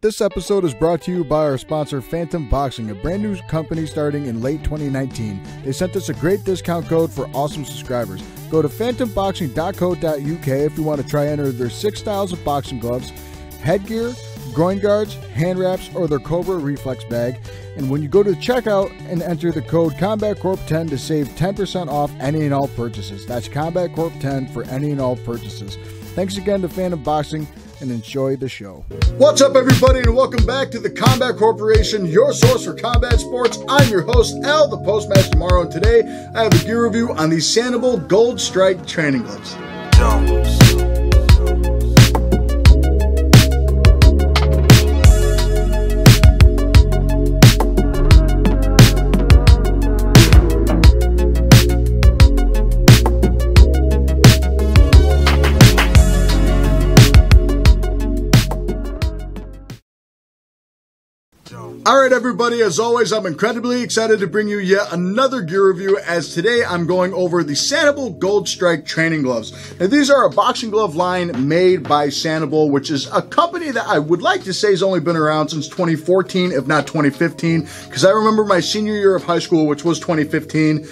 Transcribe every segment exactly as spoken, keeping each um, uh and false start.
This episode is brought to you by our sponsor, Phantom Boxing, a brand new company starting in late twenty nineteen. They sent us a great discount code for awesome subscribers. Go to phantom boxing dot co dot U K if you want to try enter their six styles of boxing gloves, headgear, groin guards, hand wraps, or their Cobra reflex bag. And when you go to checkout and enter the code Combat Corp ten to save ten percent off any and all purchases. That's Combat Corp ten for any and all purchases. Thanks again to Phantom Boxing, and enjoy the show. What's up, everybody, and welcome back to the Combat Corporation, your source for combat sports. I'm your host, Al, the Postmaster Tomorrow, and today I have a gear review on the Sanabul Gold Strike training gloves. Alright everybody, as always, I'm incredibly excited to bring you yet another gear review, as today I'm going over the Sanabul Gold Strike training gloves. Now, these are a boxing glove line made by Sanabul, which is a company that I would like to say has only been around since twenty fourteen, if not twenty fifteen, because I remember my senior year of high school, which was twenty fifteen.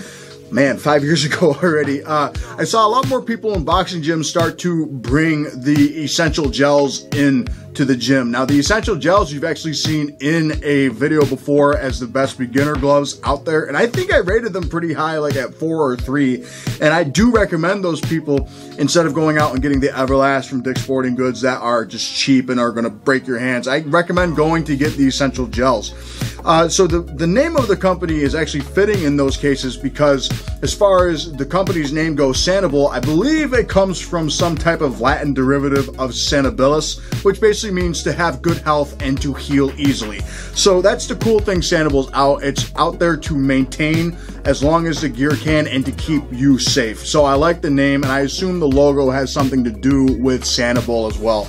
Man, five years ago already. Uh, I saw a lot more people in boxing gyms start to bring the essential gels in to the gym. Now, the essential gels you've actually seen in a video before as the best beginner gloves out there. And I think I rated them pretty high, like at four or three. And I do recommend those people, instead of going out and getting the Everlast from Dick's Sporting Goods that are just cheap and are going to break your hands. I recommend going to get the essential gels. Uh, so the, the name of the company is actually fitting in those cases, because as far as the company's name goes, Sanabul, I believe it comes from some type of Latin derivative of Sanabilis, which basically means to have good health and to heal easily. So that's the cool thing Sanabul's out. It's out there to maintain as long as the gear can and to keep you safe. So I like the name, and I assume the logo has something to do with Sanabul as well.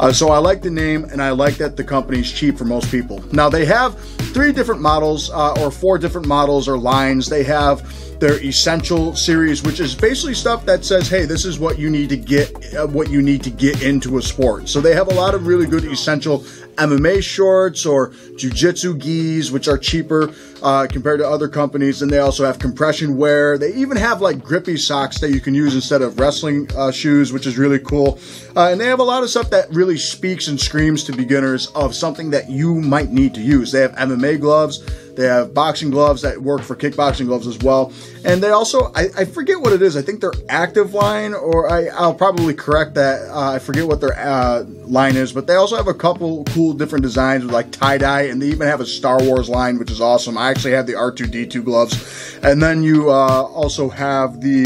Uh, so I like the name, and I like that the company's cheap for most people. Now, they have three different models uh, or four different models or lines. They have their essential series, which is basically stuff that says, hey, this is what you need to get, uh, what you need to get into a sport. So they have a lot of really good essential M M A shorts or jiu-jitsu gis, which are cheaper uh, compared to other companies. And they also have compression wear. They even have like grippy socks that you can use instead of wrestling uh, shoes, which is really cool. Uh, and they have a lot of stuff that really speaks and screams to beginners of something that you might need to use. They have M M A gloves. They have boxing gloves that work for kickboxing gloves as well. And they also, I, I forget what it is. I think their active line, or I, I'll probably correct that. Uh, I forget what their uh, line is, but they also have a couple cool different designs with like tie-dye, and they even have a Star Wars line, which is awesome. I actually have the R two D two gloves. And then you uh, also have the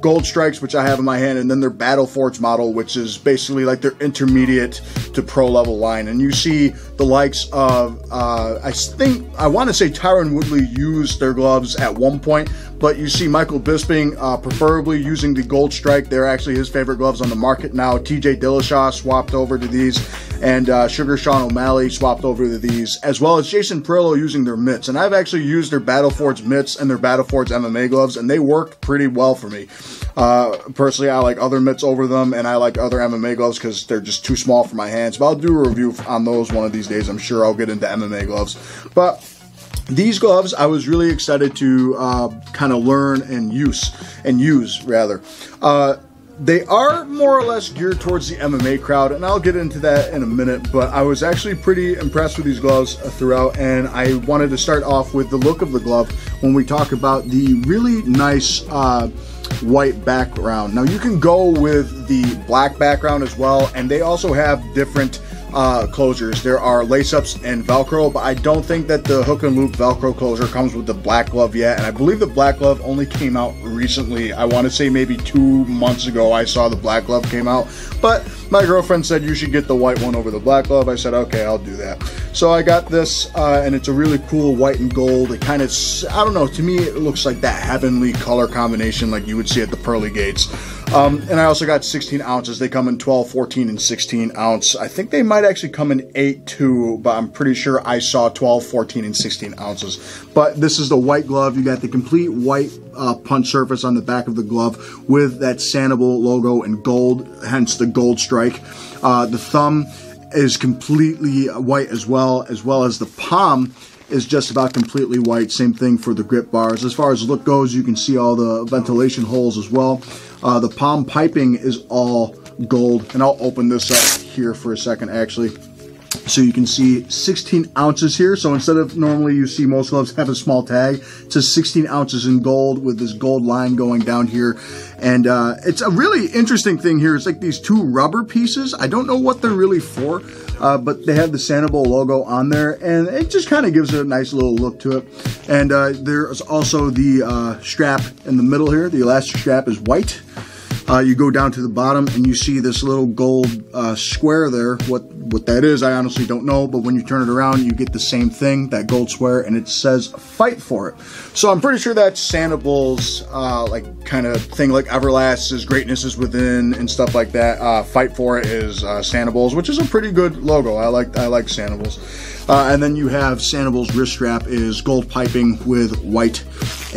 Gold Strikes, which I have in my hand, and then their Battle Forge model, which is basically like their intermediate to pro level line. And you see the likes of, uh, I think, I want to say Tyron Woodley used their gloves at one point, but you see Michael Bisping uh, preferably using the Gold Strike. They're actually his favorite gloves on the market now. T J Dillashaw swapped over to these, and uh, Sugar Sean O'Malley swapped over to these, as well as Jason Perillo using their mitts. And I've actually used their Battle Forge mitts and their Battle Forge M M A gloves, and they work pretty well for me. Uh, personally, I like other mitts over them, and I like other M M A gloves because they're just too small for my hands. But I'll do a review on those one of these days. I'm sure I'll get into M M A gloves. But these gloves, I was really excited to uh, kind of learn and use, and use rather. Uh, They are more or less geared towards the M M A crowd, and I'll get into that in a minute, but I was actually pretty impressed with these gloves throughout, and I wanted to start off with the look of the glove when we talk about the really nice uh, white background. Now, you can go with the black background as well, and they also have different uh, closures. There are lace-ups and Velcro, but I don't think that the hook and loop Velcro closure comes with the black glove yet, and I believe the black glove only came out recently. I want to say maybe two months ago I saw the black glove came out, but my girlfriend said you should get the white one over the black glove. I said, okay, I'll do that. So I got this, uh, and it's a really cool white and gold. It kind of, I don't know, to me it looks like that heavenly color combination like you would see at the pearly gates. Um, and I also got sixteen ounces. They come in twelve, fourteen, and sixteen ounce. I think they might actually come in eight too, but I'm pretty sure I saw twelve, fourteen, and sixteen ounces. But this is the white glove. You got the complete white uh, punch surface on the back of the glove with that Sanabul logo in gold, hence the Gold Strike. Uh, the thumb is completely white as well, as well as the palm is just about completely white. Same thing for the grip bars. As far as look goes, you can see all the ventilation holes as well. Uh, the palm piping is all gold, and I'll open this up here for a second actually. So you can see sixteen ounces here. So instead of normally you see most gloves have a small tag, it says sixteen ounces in gold with this gold line going down here. And uh, it's a really interesting thing here. It's like these two rubber pieces. I don't know what they're really for, uh, but they have the Sanabul logo on there, and it just kind of gives it a nice little look to it. And uh, there's also the uh, strap in the middle here. The elastic strap is white. Uh, you go down to the bottom and you see this little gold uh, square there. What what that is, I honestly don't know, but when you turn it around, you get the same thing, that gold square, and it says fight for it. So I'm pretty sure that's Sanabul's uh, like kind of thing, like Everlast is greatness is within and stuff like that. Uh, fight for it is uh, Sanabul's, which is a pretty good logo. I like I like Sanabul's. Uh, and then you have Sanabul's wrist strap is gold piping with white,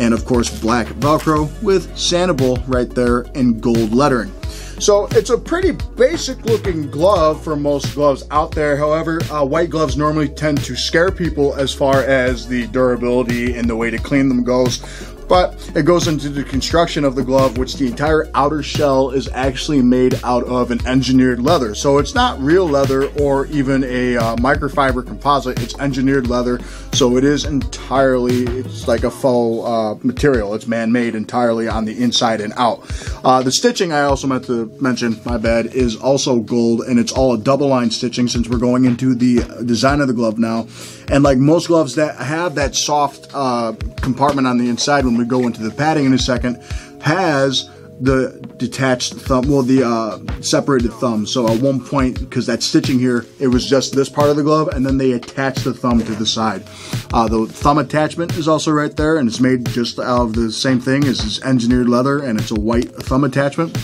and of course black Velcro with Sanabul right there in gold lettering. So it's a pretty basic looking glove for most gloves out there. However, uh, white gloves normally tend to scare people as far as the durability and the way to clean them goes. But it goes into the construction of the glove, which the entire outer shell is actually made out of an engineered leather. So it's not real leather or even a uh, microfiber composite. It's engineered leather. So it is entirely, it's like a faux uh, material. It's man-made entirely on the inside and out. Uh, the stitching, I also meant to mention, my bad, is also gold, and it's all a double line stitching since we're going into the design of the glove now. And like most gloves that have that soft uh, compartment on the inside, when we go into the padding in a second, has the detached thumb, well, the uh, separated thumb. So at one point, because that stitching here, it was just this part of the glove, and then they attach the thumb to the side. Uh, the thumb attachment is also right there, and it's made just out of the same thing. It's this engineered leather, and it's a white thumb attachment.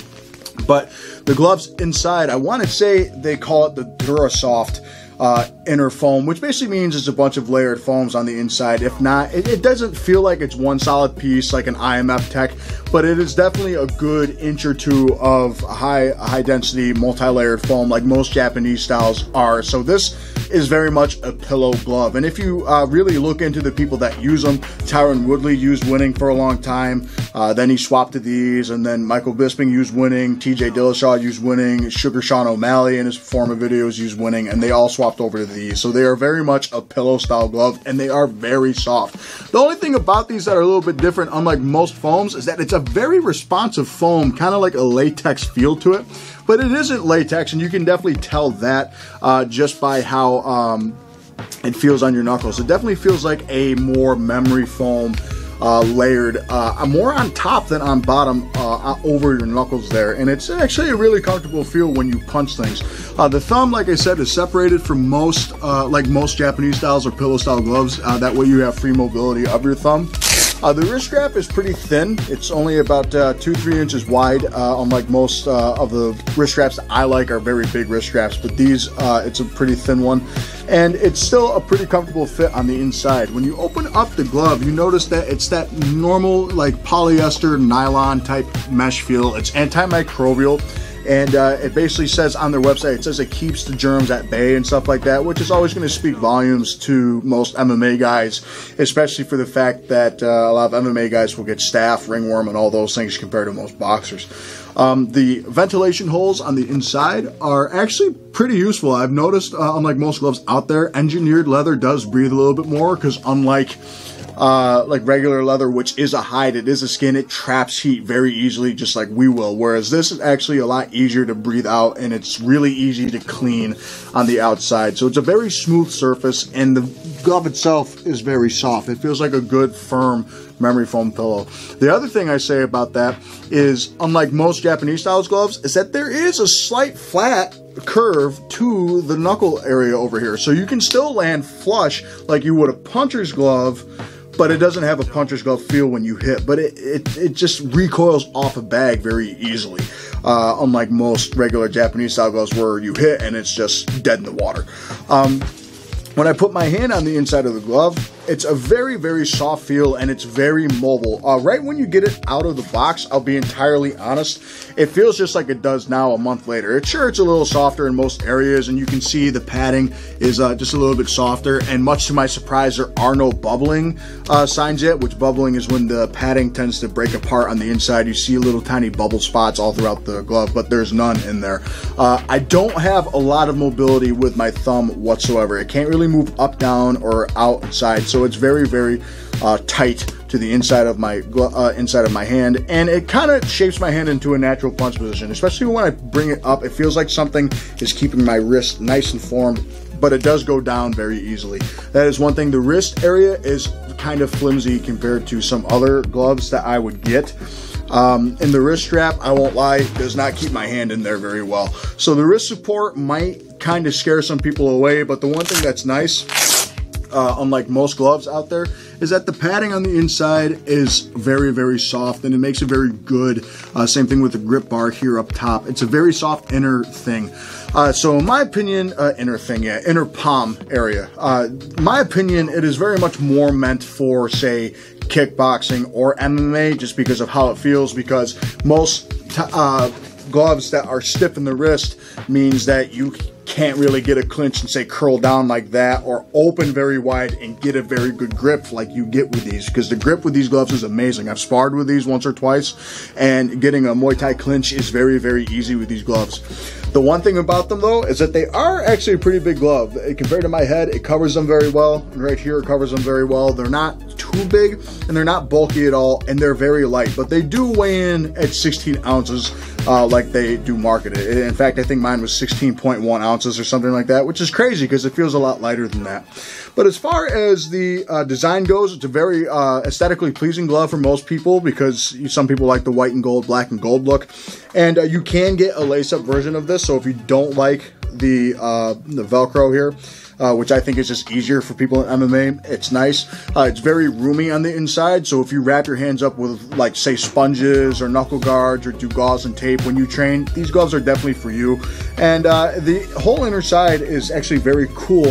But the gloves inside, I want to say they call it the DuraSoft Uh, inner foam, which basically means it's a bunch of layered foams on the inside. If not, it, it doesn't feel like it's one solid piece like an I M F tech, but it is definitely a good inch or two of high high density multi-layered foam like most Japanese styles are. So this is very much a pillow glove, and if you uh, really look into the people that use them, Tyron Woodley used Winning for a long time, uh, then he swapped to these, and then Michael Bisping used Winning, T J Dillashaw used Winning, Sugar Sean O'Malley in his former videos used Winning, and they all swapped over to these. So they are very much a pillow style glove, and they are very soft. The only thing about these that are a little bit different, unlike most foams, is that it's a very responsive foam, kind of like a latex feel to it, but it isn't latex, and you can definitely tell that uh, just by how um, it feels on your knuckles. It definitely feels like a more memory foam, Uh, layered, uh, more on top than on bottom, uh, over your knuckles there, and it's actually a really comfortable feel when you punch things. Uh, the thumb, like I said, is separated from most, uh, like most Japanese styles or pillow style gloves. Uh, that way you have free mobility of your thumb. Uh, the wrist strap is pretty thin. It's only about uh, two, three inches wide. Uh, unlike most uh, of the wrist straps that I like are very big wrist straps, but these, uh, it's a pretty thin one. And it's still a pretty comfortable fit on the inside. When you open up the glove, you notice that it's that normal like polyester nylon type mesh feel. It's antimicrobial. And uh, it basically says on their website, it says it keeps the germs at bay and stuff like that, which is always going to speak volumes to most M M A guys, especially for the fact that uh, a lot of M M A guys will get staph, ringworm, and all those things compared to most boxers. Um, the ventilation holes on the inside are actually pretty useful. I've noticed, uh, unlike most gloves out there, engineered leather does breathe a little bit more, because unlike Uh, like regular leather, which is a hide, it is a skin, it traps heat very easily, just like we will, whereas this is actually a lot easier to breathe out, and it's really easy to clean on the outside. So it's a very smooth surface, and the glove itself is very soft. It feels like a good firm memory foam pillow. The other thing I say about that is, unlike most Japanese styles gloves, is that there is a slight flat curve to the knuckle area over here, so you can still land flush like you would a puncher's glove, but it doesn't have a puncher's glove feel when you hit, but it, it, it just recoils off a bag very easily, uh, unlike most regular Japanese style gloves where you hit and it's just dead in the water. Um, when I put my hand on the inside of the glove, It's a very, very soft feel, and it's very mobile. Uh, right when you get it out of the box, I'll be entirely honest, it feels just like it does now a month later. It's sure it's a little softer in most areas, and you can see the padding is uh, just a little bit softer, and much to my surprise, there are no bubbling uh, signs yet, which bubbling is when the padding tends to break apart on the inside. You see little tiny bubble spots all throughout the glove, but there's none in there. Uh, I don't have a lot of mobility with my thumb whatsoever. It can't really move up, down, or out and side, so it's very, very uh, tight to the inside of my uh, inside of my hand, and it kind of shapes my hand into a natural punch position. Especially when I bring it up, it feels like something is keeping my wrist nice and formed, but it does go down very easily. That is one thing. The wrist area is kind of flimsy compared to some other gloves that I would get. Um, and the wrist strap, I won't lie, does not keep my hand in there very well. So the wrist support might kind of scare some people away, but the one thing that's nice, uh, unlike most gloves out there, is that the padding on the inside is very, very soft, and it makes it very good. Uh, same thing with the grip bar here up top. It's a very soft inner thing. Uh, so in my opinion, uh, inner thing, yeah, inner palm area. Uh, my opinion, it is very much more meant for, say, kickboxing or M M A, just because of how it feels, because most t uh, gloves that are stiff in the wrist means that you can't really get a clinch and say curl down like that, or open very wide and get a very good grip like you get with these, because the grip with these gloves is amazing. I've sparred with these once or twice, and getting a Muay Thai clinch is very, very easy with these gloves. The one thing about them though is that they are actually a pretty big glove. Compared to my head, it covers them very well. Right here, it covers them very well. They're not too big, and they're not bulky at all, and they're very light, but they do weigh in at sixteen ounces uh, like they do market it. In fact, I think mine was sixteen point one ounces or something like that, which is crazy because it feels a lot lighter than that. But as far as the uh, design goes, it's a very uh, aesthetically pleasing glove for most people, because some people like the white and gold, black and gold look, and uh, you can get a lace-up version of this. So if you don't like the uh, the Velcro here, Uh, which I think is just easier for people in M M A. It's nice. Uh, it's very roomy on the inside, so if you wrap your hands up with, like, say, sponges or knuckle guards or do gauze and tape when you train, these gloves are definitely for you. And uh, the whole inner side is actually very cool,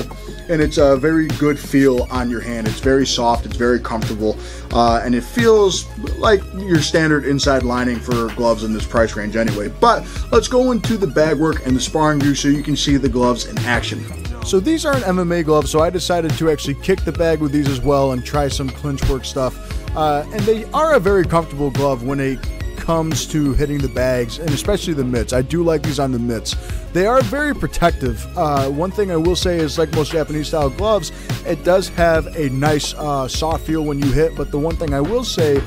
and it's a very good feel on your hand. It's very soft, it's very comfortable, uh, and it feels like your standard inside lining for gloves in this price range anyway. But let's go into the bag work and the sparring view so you can see the gloves in action. So these aren't M M A gloves, so I decided to actually kick the bag with these as well and try some clinch work stuff. Uh, and they are a very comfortable glove when it comes to hitting the bags, and especially the mitts. I do like these on the mitts. They are very protective. Uh, one thing I will say is, like most Japanese style gloves, it does have a nice uh, soft feel when you hit, but the one thing I will say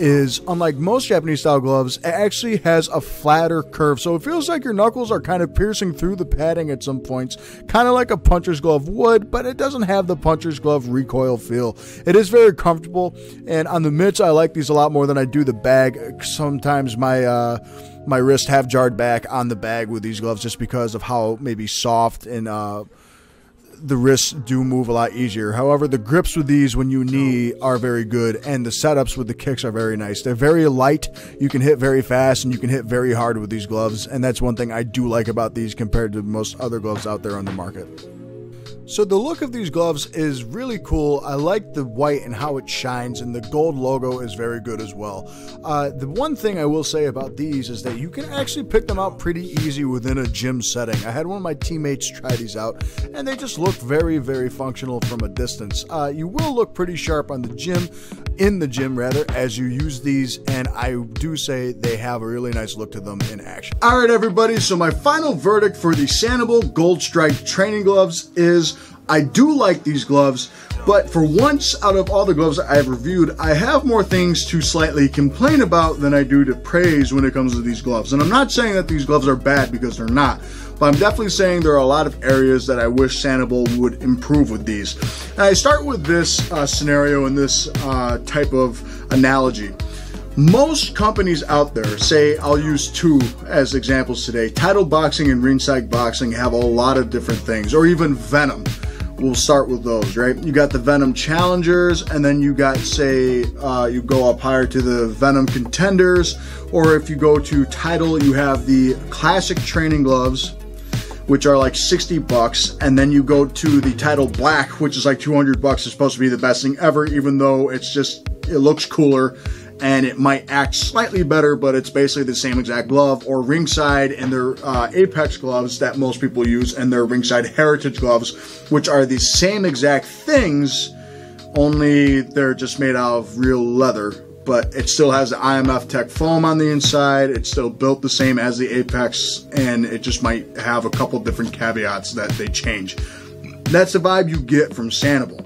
is, unlike most Japanese style gloves, it actually has a flatter curve, so it feels like your knuckles are kind of piercing through the padding at some points, kind of like a puncher's glove would, but it doesn't have the puncher's glove recoil feel. It is very comfortable, and on the mitts, I like these a lot more than I do the bag. Sometimes my uh, my wrists have jarred back on the bag with these gloves just because of how maybe soft and uh, the wrists do move a lot easier. However, the grips with these when you knee are very good, and the setups with the kicks are very nice. They're very light. You can hit very fast, and you can hit very hard with these gloves, and that's one thing I do like about these compared to most other gloves out there on the market. So the look of these gloves is really cool. I like the white and how it shines, and the gold logo is very good as well. Uh, the one thing I will say about these is that you can actually pick them out pretty easy within a gym setting. I had one of my teammates try these out, and they just look very, very functional from a distance. Uh, you will look pretty sharp on the gym, in the gym rather, as you use these, and I do say they have a really nice look to them in action. All right, everybody, so my final verdict for the Sanabul Gold Strike training gloves is, I do like these gloves, but for once out of all the gloves I have reviewed, I have more things to slightly complain about than I do to praise when it comes to these gloves. And I'm not saying that these gloves are bad, because they're not, but I'm definitely saying there are a lot of areas that I wish Sanabul would improve with these. And I start with this uh, scenario and this uh, type of analogy. Most companies out there, say, I'll use two as examples today, Title Boxing and Ringside Boxing have a lot of different things, or even Venom. We'll start with those, right? You got the Venom Challengers, and then you got, say, uh, you go up higher to the Venom Contenders, or if you go to Title, you have the Classic Training Gloves, which are like sixty bucks, and then you go to the Title Black, which is like two hundred bucks. It's supposed to be the best thing ever, even though it's just, it looks cooler and it might act slightly better, but it's basically the same exact glove, or Ringside and their uh, Apex gloves that most people use, and their Ringside Heritage gloves, which are the same exact things, only they're just made out of real leather. But it still has the I M F Tech foam on the inside. It's still built the same as the Apex, and it just might have a couple different caveats that they change. That's the vibe you get from Sanabul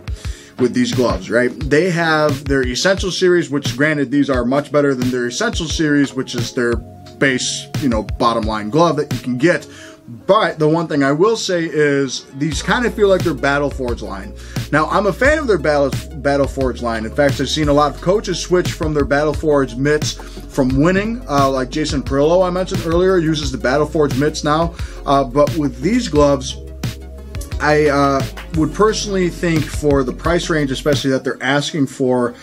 with these gloves, right? They have their Essential Series, which granted, these are much better than their Essential Series, which is their base, you know, bottom line glove that you can get. But the one thing I will say is these kind of feel like their Battle Forge line. Now, I'm a fan of their Battle, Battle Forge line. In fact, I've seen a lot of coaches switch from their Battle Forge mitts from Winning. Uh, like Jason Perillo, I mentioned earlier, uses the Battle Forge mitts now. Uh, but with these gloves, I uh, would personally think for the price range, especially that they're asking for,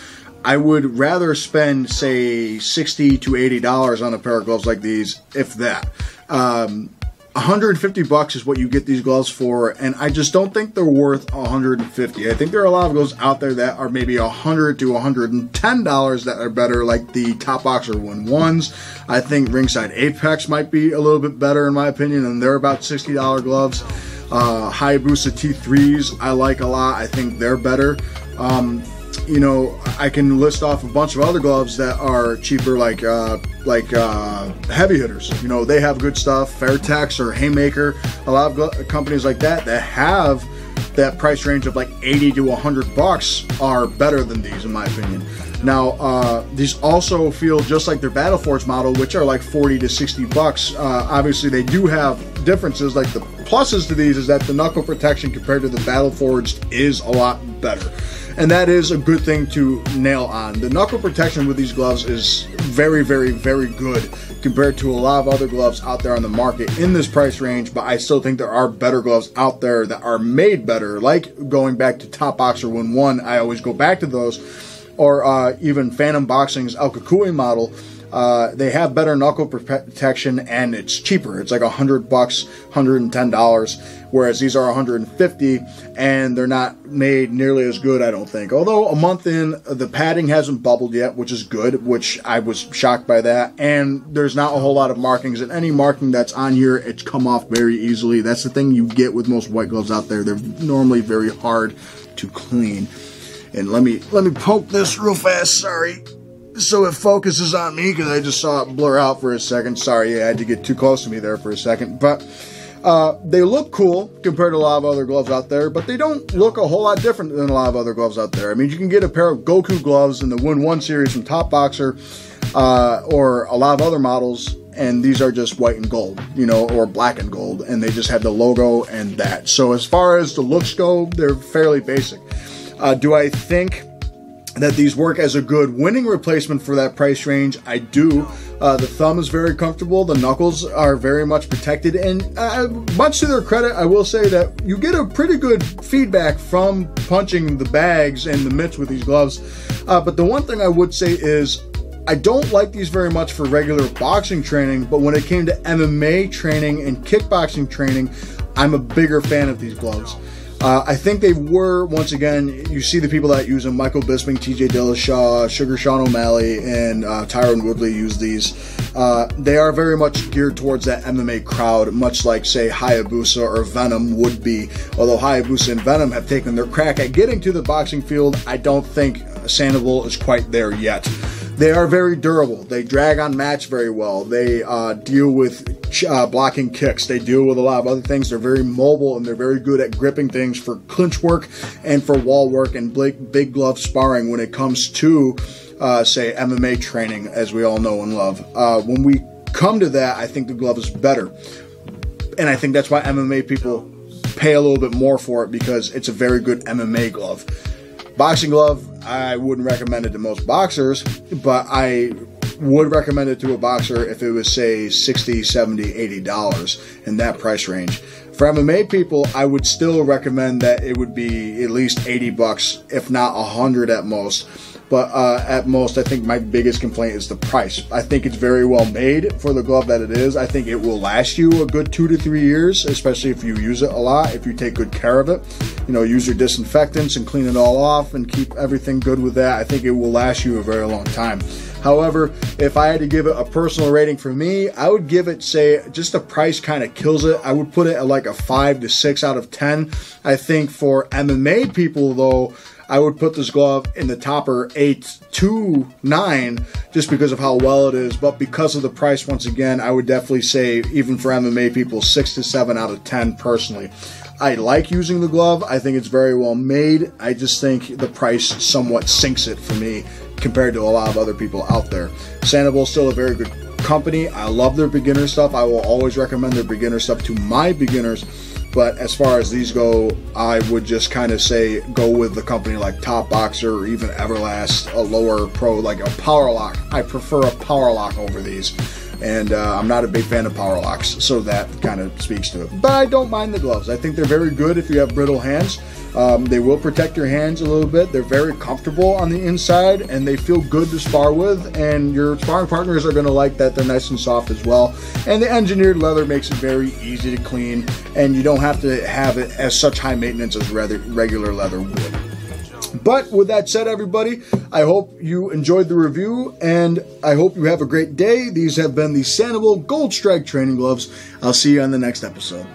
I would rather spend, say, sixty to eighty dollars on a pair of gloves like these, if that. Um... one hundred fifty bucks is what you get these gloves for, and I just don't think they're worth one hundred fifty. I think there are a lot of gloves out there that are maybe one hundred to one hundred ten dollars that are better, like the Top Boxer one ones. I think Ringside Apex might be a little bit better in my opinion, and they're about sixty dollar gloves. Uh, Hayabusa T threes I like a lot. I think they're better. Um, you know, I can list off a bunch of other gloves that are cheaper, like uh, like uh, heavy hitters. You know, they have good stuff. Fairtex or Haymaker, a lot of companies like that that have that price range of like eighty to one hundred bucks are better than these, in my opinion. Now, uh, these also feel just like their Battle Forge model, which are like forty to sixty bucks. Uh, obviously, they do have differences. Like the pluses to these is that the knuckle protection compared to the Battle Forged is a lot better. And that is a good thing to nail on. The knuckle protection with these gloves is very, very, very good compared to a lot of other gloves out there on the market in this price range, but I still think there are better gloves out there that are made better, like going back to Top Boxer one one, I always go back to those, or uh, even Phantom Boxing's El Kikui model. Uh, they have better knuckle protection and it's cheaper. It's like a hundred bucks, one hundred ten dollars, whereas these are one hundred fifty and they're not made nearly as good, I don't think. Although a month in, the padding hasn't bubbled yet, which is good, which I was shocked by that. And there's not a whole lot of markings, and any marking that's on here, it's come off very easily. That's the thing you get with most white gloves out there. They're normally very hard to clean. And let me, let me poke this real fast, sorry. So it focuses on me because I just saw it blur out for a second. Sorry, I had to get too close to me there for a second. But uh, they look cool compared to a lot of other gloves out there, but they don't look a whole lot different than a lot of other gloves out there. I mean, you can get a pair of Goku gloves in the one one series from Top Boxer uh, or a lot of other models, and these are just white and gold, you know, or black and gold, and they just have the logo and that. So as far as the looks go, they're fairly basic. Uh, do I think that these work as a good Winning replacement for that price range? I do. Uh, the thumb is very comfortable. The knuckles are very much protected. And uh, much to their credit, I will say that you get a pretty good feedback from punching the bags and the mitts with these gloves. Uh, but the one thing I would say is I don't like these very much for regular boxing training, but when it came to M M A training and kickboxing training, I'm a bigger fan of these gloves. Uh, I think they were, once again, you see the people that use them, Michael Bisping, T J Dillashaw, Sugar Sean O'Malley, and uh, Tyron Woodley use these. Uh, they are very much geared towards that M M A crowd, much like, say, Hayabusa or Venom would be. Although Hayabusa and Venom have taken their crack at getting to the boxing field, I don't think Sanabul is quite there yet. They are very durable. They drag on mats very well. They uh, deal with ch uh, blocking kicks. They deal with a lot of other things. They're very mobile, and they're very good at gripping things for clinch work and for wall work and big, big glove sparring when it comes to, uh, say, M M A training, as we all know and love. Uh, when we come to that, I think the glove is better. And I think that's why M M A people pay a little bit more for it, because it's a very good M M A glove. Boxing glove, I wouldn't recommend it to most boxers, but I would recommend it to a boxer if it was, say, sixty, seventy, eighty dollars in that price range. For M M A people, I would still recommend that it would be at least eighty bucks, if not one hundred at most. But uh, at most, I think my biggest complaint is the price. I think it's very well made for the glove that it is. I think it will last you a good two to three years, especially if you use it a lot, if you take good care of it. You know, use your disinfectants and clean it all off and keep everything good with that. I think it will last you a very long time. However, if I had to give it a personal rating for me, I would give it, say, just the price kind of kills it. I would put it at like a five to six out of ten. I think for M M A people, though, I would put this glove in the topper eight to nine just because of how well it is. But because of the price, once again, I would definitely say, even for M M A people, six to seven out of ten personally. I like using the glove. I think it's very well made. I just think the price somewhat sinks it for me compared to a lot of other people out there. Sanabul is still a very good company. I love their beginner stuff. I will always recommend their beginner stuff to my beginners. But as far as these go, I would just kind of say go with the company like Top Boxer or even Everlast, a lower pro, like a power lock. I prefer a power lock over these. And uh, I'm not a big fan of power locks, so that kind of speaks to it. But I don't mind the gloves. I think they're very good if you have brittle hands. Um, they will protect your hands a little bit. They're very comfortable on the inside, and they feel good to spar with. And your sparring partners are going to like that. They're nice and soft as well. And the engineered leather makes it very easy to clean, and you don't have to have it as such high maintenance as regular leather would. But with that said, everybody, I hope you enjoyed the review, and I hope you have a great day. These have been the Sanabul Gold Strike training gloves. I'll see you on the next episode.